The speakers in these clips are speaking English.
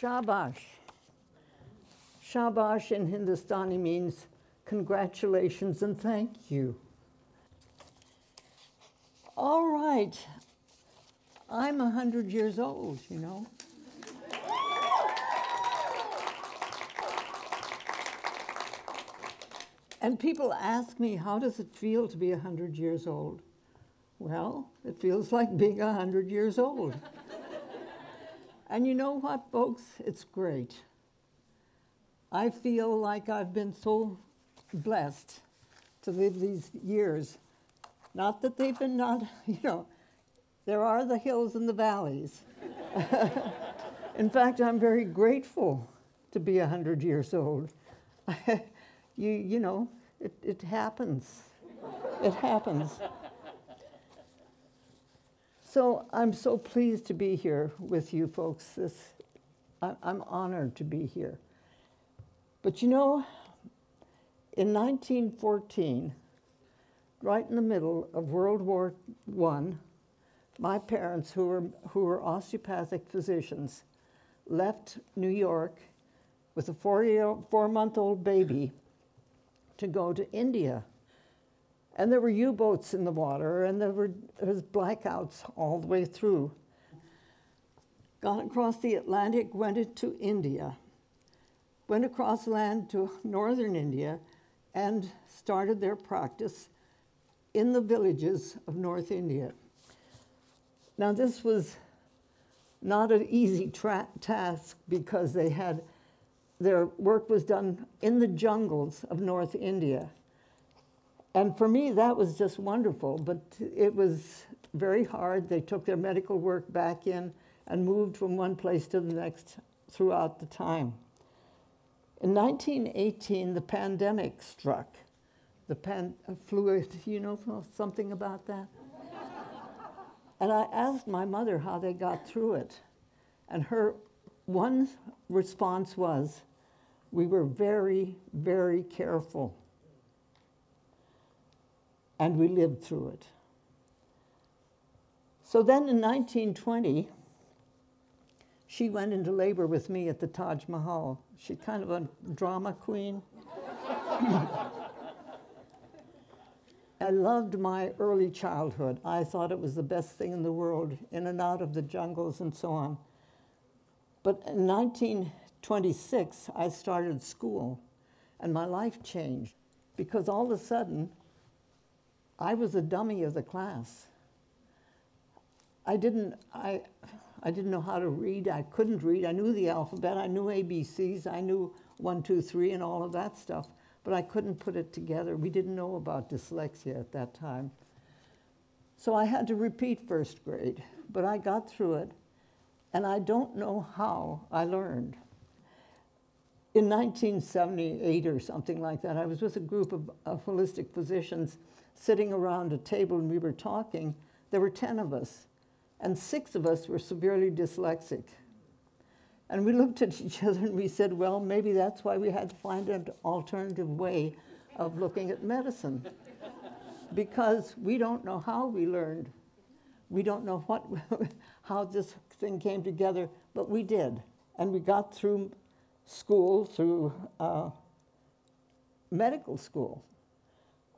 Shabash. Shabash in Hindustani means congratulations and thank you. All right, I'm 100 years old, you know. And people ask me, how does it feel to be 100 years old? Well, it feels like being 100 years old. And you know what, folks? It's great. I feel like I've been so blessed to live these years. Not that they've been not, you know, there are the hills and the valleys. In fact, I'm very grateful to be 100 years old. You know, it happens. It happens. So I'm so pleased to be here with you folks. I'm honored to be here. But you know, in 1914, right in the middle of World War I, my parents, who were osteopathic physicians, left New York with a four-month-old baby to go to India. And there were U-boats in the water, and there was blackouts all the way through. Got across the Atlantic, went into India, went across land to northern India, and started their practice in the villages of North India. Now, this was not an easy task because they had, their work was done in the jungles of North India. And for me, that was just wonderful, but it was very hard. They took their medical work back in and moved from one place to the next throughout the time. In 1918, the pandemic struck. The flu, you know something about that? And I asked my mother how they got through it. And her one response was, we were very, very careful. And we lived through it. So then in 1920, she went into labor with me at the Taj Mahal. She's kind of a drama queen. I loved my early childhood. I thought it was the best thing in the world, in and out of the jungles and so on. But in 1926, I started school, and my life changed because all of a sudden, I was a dummy of the class. I didn't know how to read. I couldn't read. I knew the alphabet. I knew ABCs. I knew 1, 2, 3 and all of that stuff, but I couldn't put it together. We didn't know about dyslexia at that time. So I had to repeat first grade, but I got through it, and I don't know how I learned. In 1978 or something like that, I was with a group of holistic physicians sitting around a table, and we were talking. There were 10 of us, and 6 of us were severely dyslexic. And we looked at each other and we said, well, maybe that's why we had to find an alternative way of looking at medicine, because we don't know how we learned. We don't know how this thing came together, but we did. And we got through school, through medical school.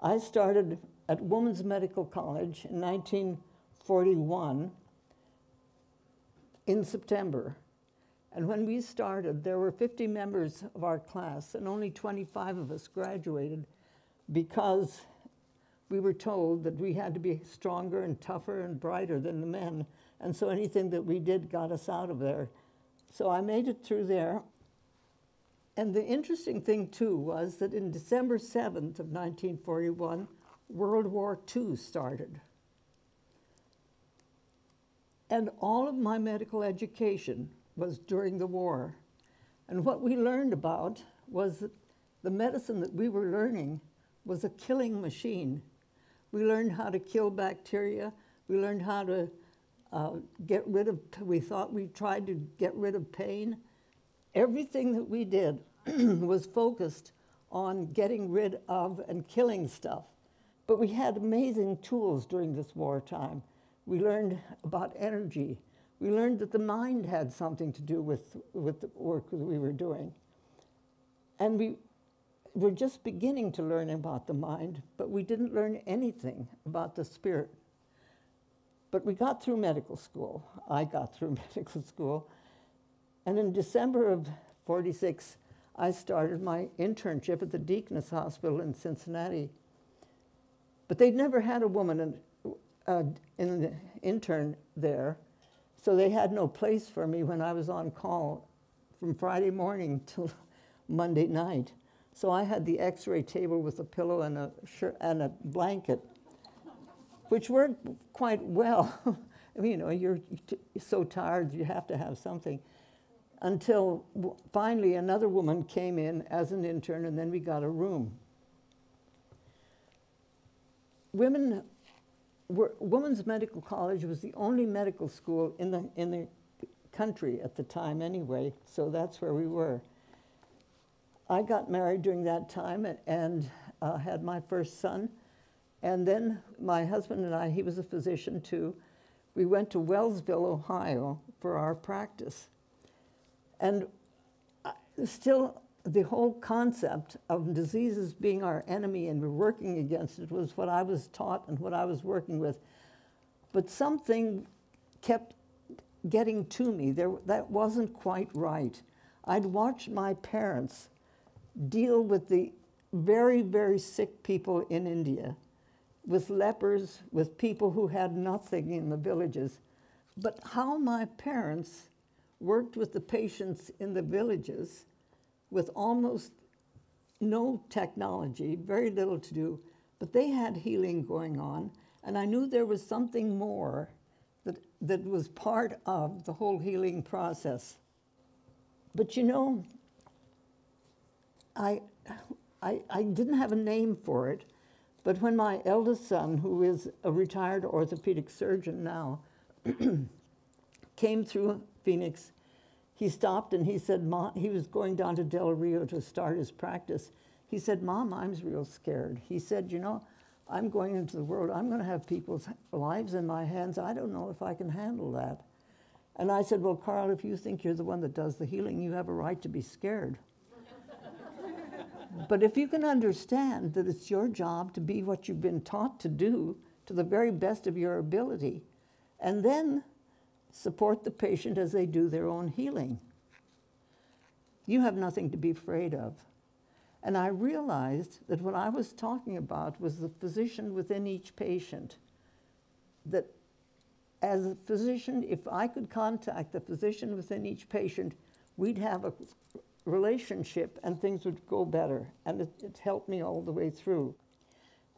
I started at Women's Medical College in 1941 in September. And when we started, there were 50 members of our class, and only 25 of us graduated because we were told that we had to be stronger and tougher and brighter than the men. And so anything that we did got us out of there. So I made it through there. And the interesting thing, too, was that in December 7th of 1941, World War II started. And all of my medical education was during the war. And what we learned about was that the medicine that we were learning was a killing machine. We learned how to kill bacteria. We learned how to we tried to get rid of pain. Everything that we did was focused on getting rid of and killing stuff. But we had amazing tools during this wartime. We learned about energy. We learned that the mind had something to do with the work that we were doing. And we were just beginning to learn about the mind, but we didn't learn anything about the spirit. But we got through medical school. I got through medical school. And in December of '46, I started my internship at the Deaconess Hospital in Cincinnati. But they'd never had a woman in the intern there, so they had no place for me when I was on call from Friday morning till Monday night. So I had the X-ray table with a pillow and a shirt and a blanket, which worked quite well. You know, you're so tired, you have to have something. Until finally another woman came in as an intern, and then we got a room. Women's Medical College was the only medical school in the country at the time anyway, so that's where we were. I got married during that time and had my first son. And then my husband and I, he was a physician too, we went to Wellsville, Ohio for our practice. And still the whole concept of diseases being our enemy and we're working against it was what I was taught and what I was working with. But something kept getting to me. That wasn't quite right. I'd watched my parents deal with the very, very sick people in India, with lepers, with people who had nothing in the villages. But how my parents worked with the patients in the villages with almost no technology, very little to do, but they had healing going on, and I knew there was something more that was part of the whole healing process. But you know, I didn't have a name for it, but when my eldest son, who is a retired orthopedic surgeon now, came through Phoenix, he stopped and he said, Mom, he was going down to Del Rio to start his practice. He said, Mom, I'm real scared. He said, you know, I'm going into the world. I'm going to have people's lives in my hands. I don't know if I can handle that. And I said, well, Carl, if you think you're the one that does the healing, you have a right to be scared. But if you can understand that it's your job to be what you've been taught to do to the very best of your ability, and then support the patient as they do their own healing. You have nothing to be afraid of. And I realized that what I was talking about was the physician within each patient. That as a physician, if I could contact the physician within each patient, we'd have a relationship and things would go better. And it helped me all the way through.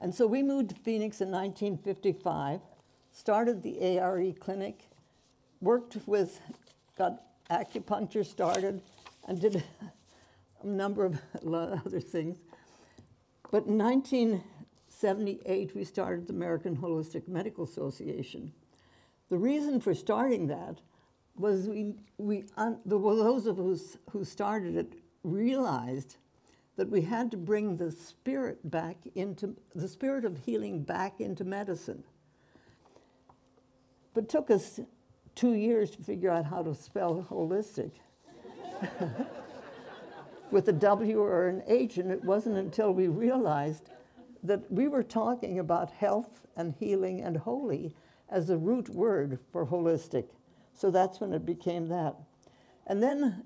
And so we moved to Phoenix in 1955, started the ARE clinic, got acupuncture started, and did a number of other things. But in 1978, we started the American Holistic Medical Association. The reason for starting that was those of us who started it realized that we had to bring the spirit back into, the spirit of healing back into medicine. But it took us 2 years to figure out how to spell holistic with a W or an H, and it wasn't until we realized that we were talking about health and healing and holy as the root word for holistic. So that's when it became that. And then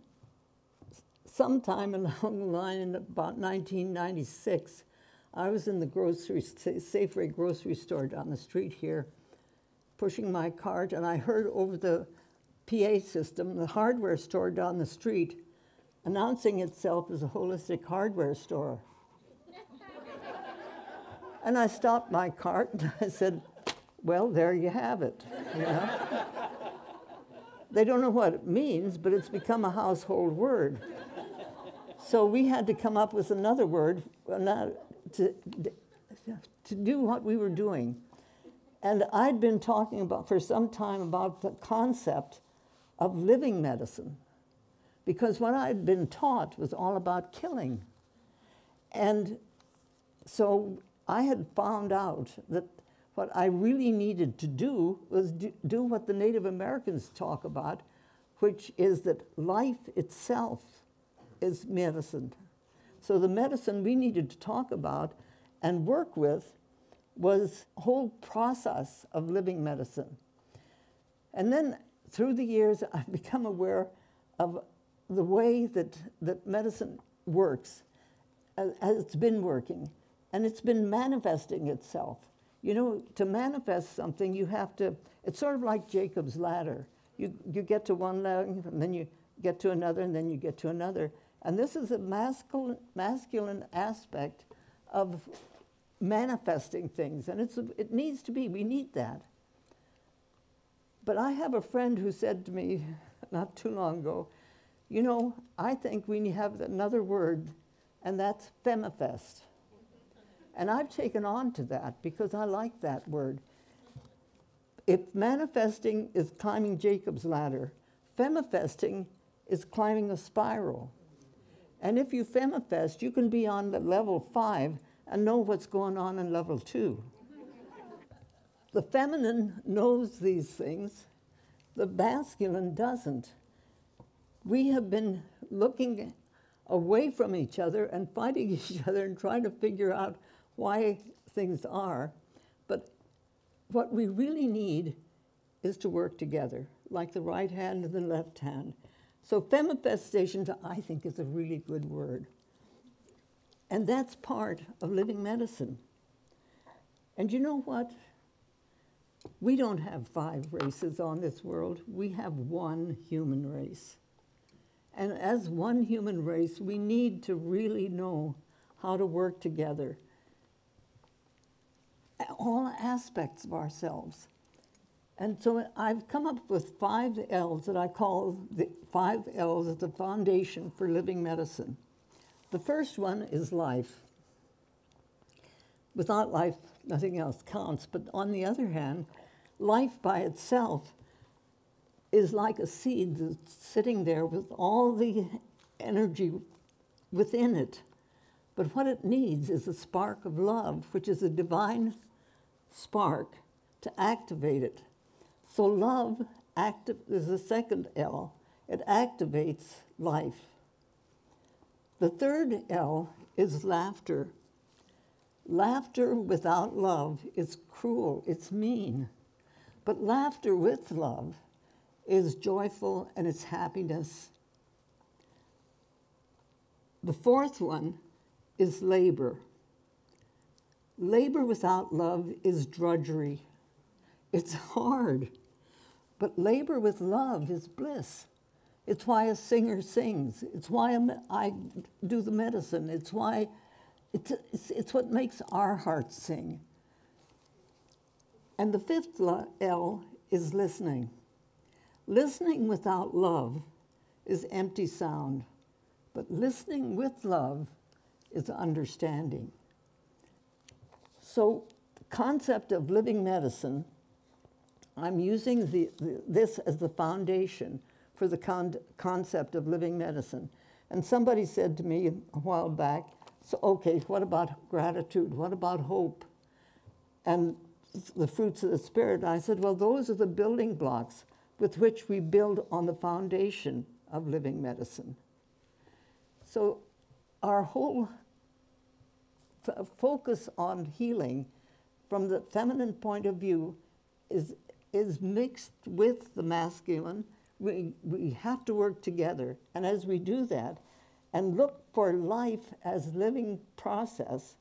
sometime along the line in about 1996, I was in the Safeway grocery store down the street here, pushing my cart, and I heard over the PA system, the hardware store down the street, announcing itself as a holistic hardware store. And I stopped my cart and I said, well, there you have it. You know? They don't know what it means, but it's become a household word. So we had to come up with another word to do what we were doing. And I'd been talking about, for some time, about the concept of living medicine, because what I'd been taught was all about killing. And so I had found out that What I really needed to do was do what the Native Americans talk about, which is that life itself is medicine. So the medicine we needed to talk about and work with was the whole process of living medicine. And then through the years, I've become aware of the way that medicine works, as it's been working, and it's been manifesting itself. You know, to manifest something, you have to, it's sort of like Jacob's ladder. You get to one ladder, and then you get to another, and then you get to another. And this is a masculine aspect of manifesting things, and it needs to be. We need that. But I have a friend who said to me not too long ago, you know, I think we have another word, and that's femifest. And I've taken on to that because I like that word. If manifesting is climbing Jacob's ladder, femifesting is climbing a spiral. And if you femifest, you can be on the level 5 and know what's going on in level 2. The feminine knows these things. The masculine doesn't. We have been looking away from each other and fighting each other and trying to figure out why things are. But what we really need is to work together, like the right hand and the left hand. So femifestation, I think, is a really good word. And that's part of living medicine. And you know what? We don't have 5 races on this world. We have one human race. And as one human race, we need to really know how to work together. All aspects of ourselves. And so I've come up with 5 L's that I call the 5 L's as the foundation for living medicine. The first one is life. Without life, nothing else counts. But on the other hand, life by itself is like a seed that's sitting there with all the energy within it. But what it needs is a spark of love, which is a divine spark to activate it. So love is the second L. It activates life. The third L is laughter. Laughter without love is cruel, it's mean. But laughter with love is joyful and it's happiness. The fourth one is labor. Labor without love is drudgery. It's hard, but labor with love is bliss. It's why a singer sings. It's why I do the medicine. It's why it's what makes our hearts sing. And the fifth L is listening. Listening without love is empty sound, but listening with love is understanding. So the concept of living medicine, I'm using this as the foundation for the concept of living medicine. And somebody said to me a while back, so okay, what about gratitude? What about hope? And the fruits of the Spirit? And I said, well, those are the building blocks with which we build on the foundation of living medicine. So our whole focus on healing from the feminine point of view is mixed with the masculine. We have to work together. And as we do that and look for life as living process,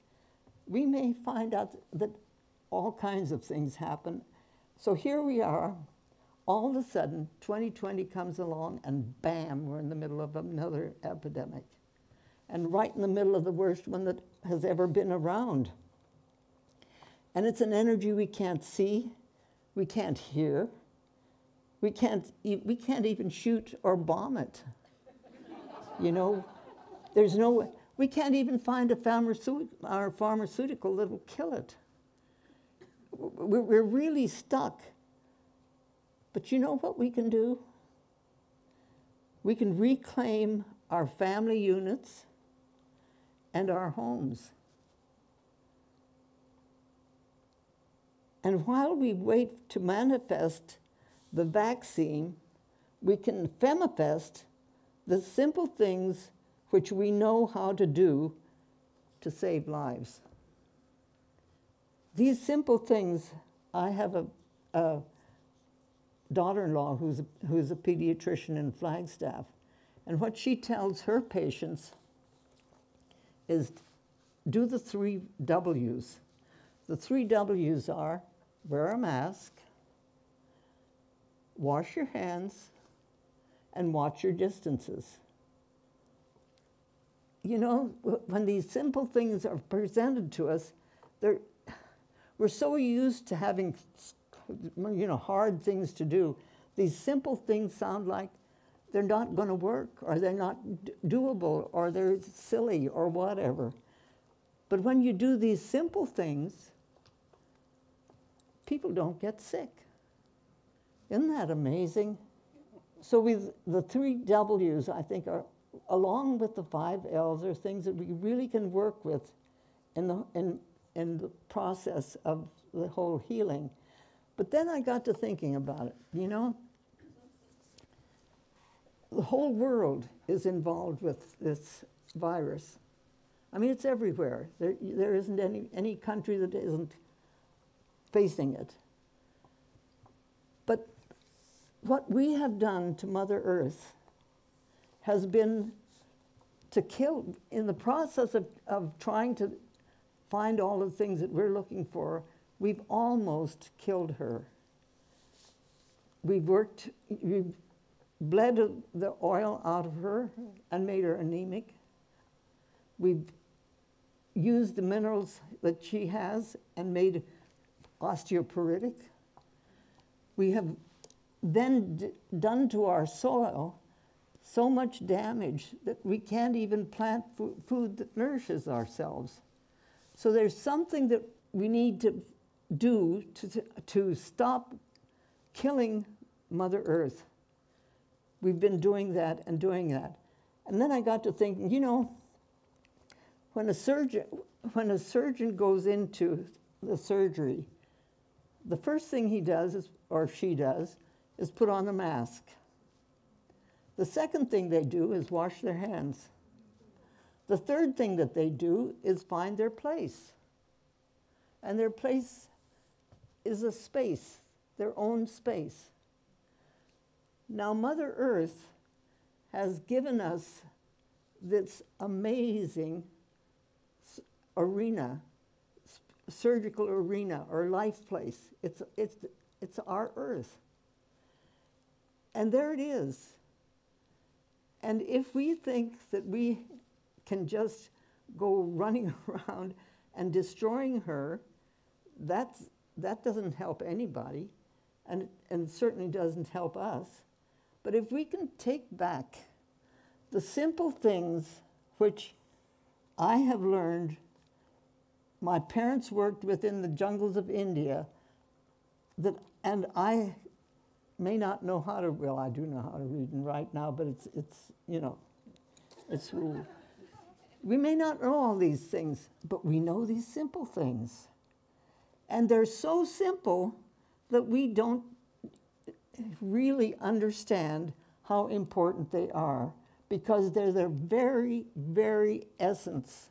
we may find out that all kinds of things happen. So here we are. All of a sudden, 2020 comes along, and bam, we're in the middle of another epidemic. And right in the middle of the worst one that has ever been around. And it's an energy we can't see, we can't hear, we can't even shoot or bomb it. You know, there's no, we can't even find a pharmaceutical that will kill it. We're really stuck. But you know what we can do? We can reclaim our family units and our homes. And while we wait to manifest the vaccine, we can femifest the simple things which we know how to do to save lives. These simple things, I have a daughter-in-law who's a pediatrician in Flagstaff, and what she tells her patients is do the 3 W's. The 3 W's are wear a mask, wash your hands, and watch your distances. You know, when these simple things are presented to us, we're so used to having, you know, hard things to do. These simple things sound like they're not going to work, or they're not doable, or they're silly, or whatever. But when you do these simple things, people don't get sick. Isn't that amazing? So the 3 W's, I think, are, along with the 5 L's, are things that we really can work with in the process of the whole healing. But then I got to thinking about it, you know? The whole world is involved with this virus. I mean, it's everywhere. There isn't any country that isn't facing it. But what we have done to Mother Earth has been to kill, in the process of trying to find all the things that we're looking for, we've almost killed her. We've bled the oil out of her and made her anemic. We've used the minerals that she has and made osteoporotic. We have then done to our soil so much damage that we can't even plant food that nourishes ourselves. So there's something that we need to do to stop killing Mother Earth. We've been doing that and doing that. And then I got to thinking, you know, when a surgeon goes into the surgery, the first thing he does, or she does, is put on a mask. The second thing they do is wash their hands. The third thing that they do is find their place. And their place is a space, their own space. Now, Mother Earth has given us this amazing arena, surgical arena, or life place. It's our Earth. And there it is. And if we think that we can just go running around and destroying her, that doesn't help anybody, and certainly doesn't help us. But if we can take back the simple things which I have learned, my parents worked within the jungles of India, and I may not know how to, well, I do know how to read and write now, but it's rule. We may not know all these things, but we know these simple things. And they're so simple that we don't really understand how important they are, because they're the very, very essence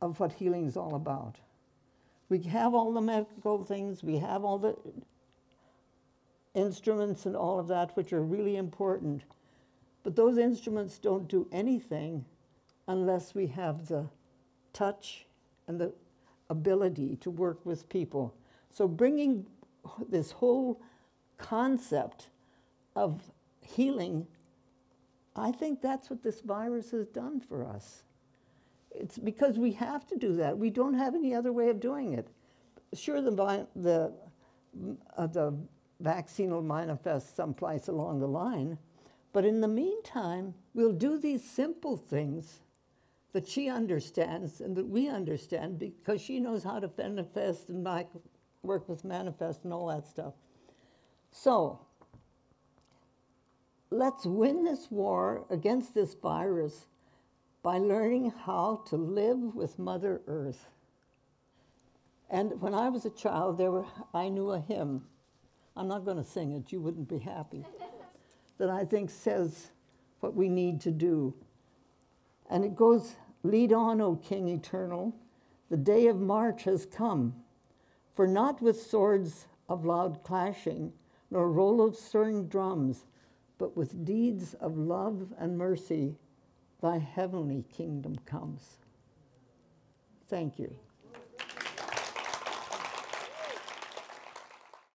of what healing is all about. We have all the medical things, we have all the instruments and all of that, which are really important, but those instruments don't do anything unless we have the touch and the ability to work with people. So bringing this whole concept of healing, I think that's what this virus has done for us. It's because we have to do that. We don't have any other way of doing it. Sure, the vaccine will manifest someplace along the line, but in the meantime, we'll do these simple things that she understands and that we understand, because she knows how to manifest and work with manifest and all that stuff. So let's win this war against this virus by learning how to live with Mother Earth. And when I was a child, I knew a hymn. I'm not going to sing it. You wouldn't be happy. That I think says what we need to do. And it goes, "Lead on, O King eternal. The day of march has come. For not with swords of loud clashing, nor roll of stern drums, but with deeds of love and mercy, thy heavenly kingdom comes." Thank you.